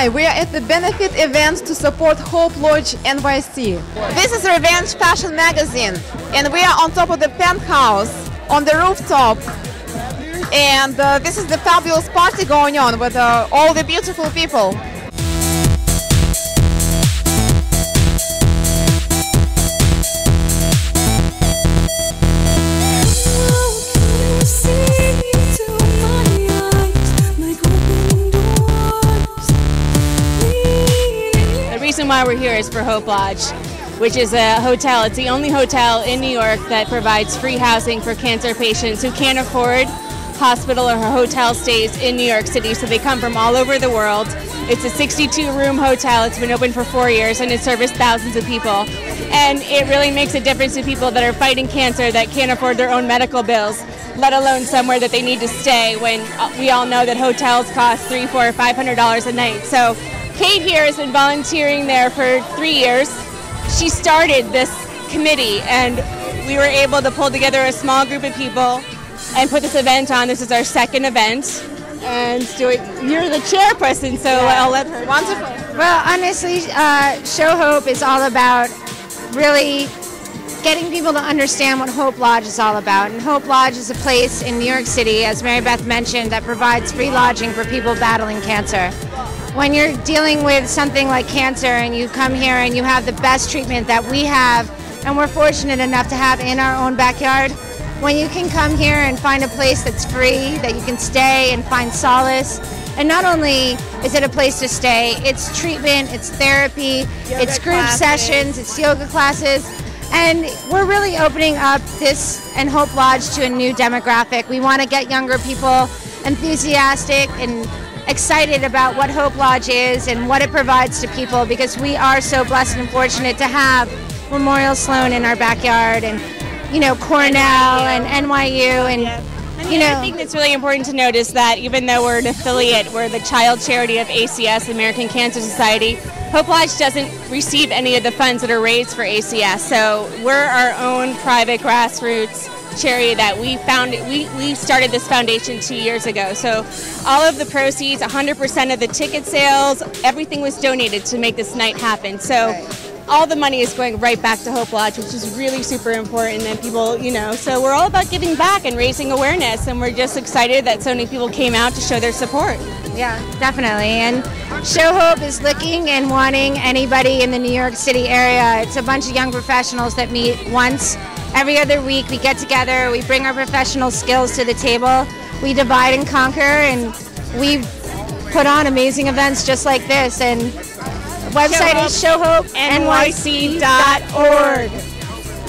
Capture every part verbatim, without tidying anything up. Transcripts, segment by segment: Hi, we are at the benefit event to support Hope Lodge N Y C. This is Revenge Fashion Magazine, and we are on top of the penthouse, on the rooftop. And uh, this is the fabulous party going on with uh, all the beautiful people. Why we're here is for Hope Lodge, which is a hotel. It's the only hotel in New York that provides free housing for cancer patients who can't afford hospital or hotel stays in New York City, so they come from all over the world. It's a sixty-two room hotel. It's been open for four years and it's serviced thousands of people. And it really makes a difference to people that are fighting cancer that can't afford their own medical bills, let alone somewhere that they need to stay when we all know that hotels cost three, four, five hundred dollars a night. So Kate here has been volunteering there for three years. She started this committee and we were able to pull together a small group of people and put this event on. This is our second event. And doing, you're the chairperson, so yeah. I'll let her. Wonderful. Well, honestly, uh, Show Hope is all about really getting people to understand what Hope Lodge is all about. And Hope Lodge is a place in New York City, as Mary Beth mentioned, that provides free lodging for people battling cancer. When you're dealing with something like cancer and you come here and you have the best treatment that we have and we're fortunate enough to have in our own backyard, when you can come here and find a place that's free, that you can stay and find solace, and not only is it a place to stay, it's treatment, it's therapy, it's group sessions, it's yoga classes, and we're really opening up this and Hope Lodge to a new demographic. We want to get younger people enthusiastic and excited about what Hope Lodge is and what it provides to people, because we are so blessed and fortunate to have Memorial Sloan in our backyard and, you know, Cornell N Y U. And N Y U. And, yeah. I mean, you know, I think it's really important to notice that even though we're an affiliate, we're the child charity of A C S, American Cancer Society, Hope Lodge doesn't receive any of the funds that are raised for A C S. So we're our own private grassroots charity that we founded. We, we started this foundation two years ago, so all of the proceeds, one hundred percent of the ticket sales, everything was donated to make this night happen. So all the money is going right back to Hope Lodge, which is really super important, and people, you know, so we're all about giving back and raising awareness, and we're just excited that so many people came out to show their support. Yeah, definitely. And Show Hope is looking and wanting anybody in the New York City area. It's a bunch of young professionals that meet once every other week. We get together, we bring our professional skills to the table, we divide and conquer, and we put on amazing events just like this. And the website is show hope N Y C dot org.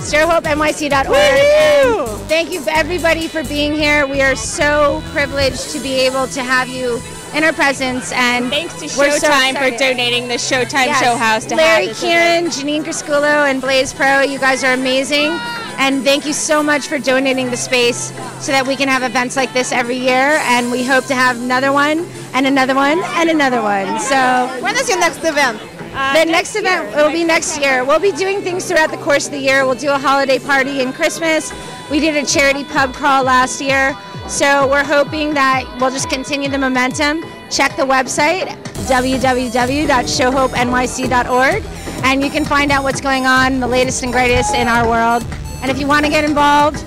show hope N Y C dot org. And thank you everybody for being here. We are so privileged to be able to have you in our presence, and thanks to Showtime so for donating the Showtime yes. Show House to Larry have this Kieran, event. Janine Crisculo, and Blaze Pro. You guys are amazing, and thank you so much for donating the space so that we can have events like this every year. And we hope to have another one, and another one, and another one. So, when is your next event? Uh, the next, next event will be next year. We'll be doing things throughout the course of the year. We'll do a holiday party in Christmas. We did a charity pub crawl last year. So we're hoping that we'll just continue the momentum. Check the website, w w w dot show hope N Y C dot org, and you can find out what's going on, the latest and greatest in our world. And if you want to get involved,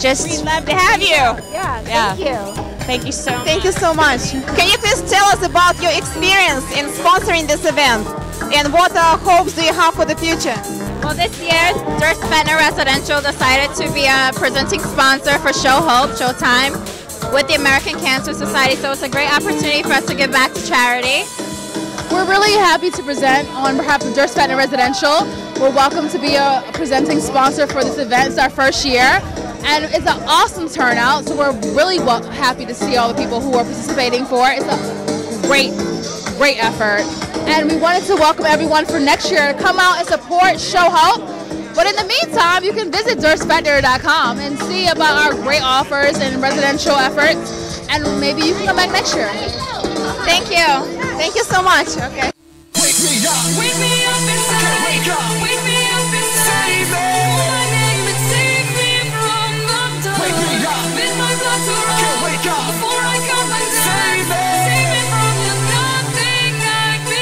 just... We'd love to have you. Yeah, thank yeah. you. Thank you so much. Thank you so much. Can you please tell us about your experience in sponsoring this event? And what uh, hopes do you have for the future? Well, this year, Durst Fetner Residential decided to be a presenting sponsor for Show Hope, Showtime, with the American Cancer Society, so it's a great opportunity for us to give back to charity. We're really happy to present on behalf of Durst Fetner Residential. We're welcome to be a presenting sponsor for this event. It's our first year, and it's an awesome turnout, so we're really well happy to see all the people who are participating for it. It's a great, great effort. And we wanted to welcome everyone for next year to come out and support Show Hope. But in the meantime, you can visit durst fetner dot com and see about our great offers and residential efforts. And maybe you can come back next year. Thank you. Thank you so much. Okay. Wake me up. Wake me up inside. Wake up. Wake me up inside. Save me. My name and save me from the dark. Wake me up. Let my blood to run. Wake up. Before I come back down. Save me. Save me from the nothing I can.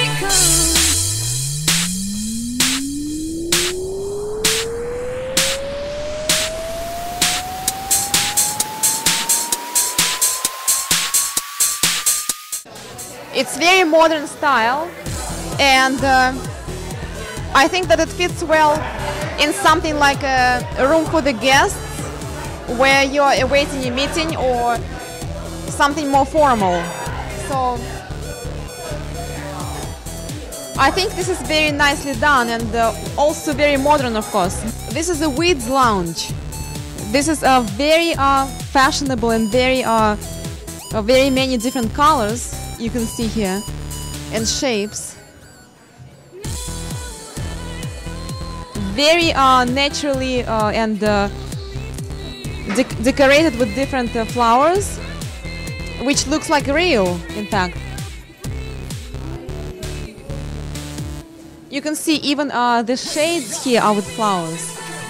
It's very modern style, and uh, I think that it fits well in something like a, a room for the guests where you're awaiting a meeting or something more formal. So I think this is very nicely done, and uh, also very modern, of course. This is a Weeds Lounge. This is a very uh, fashionable and very, uh, uh, very many different colors you can see here and shapes. Very uh, naturally uh, and uh, de decorated with different uh, flowers, which looks like real, in fact. You can see even uh, the shades here are with flowers.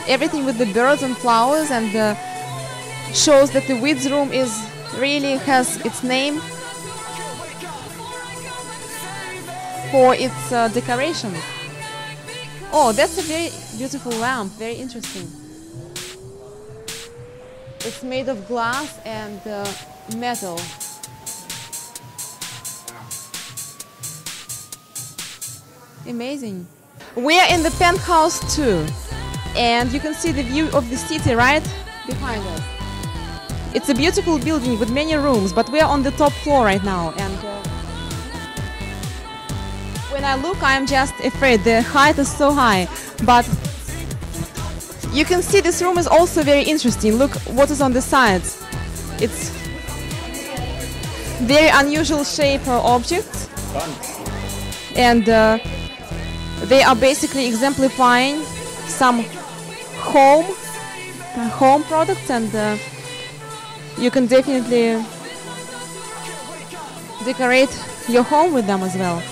Everything with the birds and flowers, and uh, shows that the Weeds room is really has its name for its uh, decoration. Oh, that's a very beautiful lamp, very interesting. It's made of glass and uh, metal. Amazing. We're in the penthouse too, and you can see the view of the city right behind us. It's a beautiful building with many rooms, but we're on the top floor right now, and uh, when I look, I'm just afraid. The height is so high, but you can see this room is also very interesting. Look what is on the sides. It's very unusual shape or objects, and uh, they are basically exemplifying some home uh, home products, and uh, you can definitely decorate your home with them as well.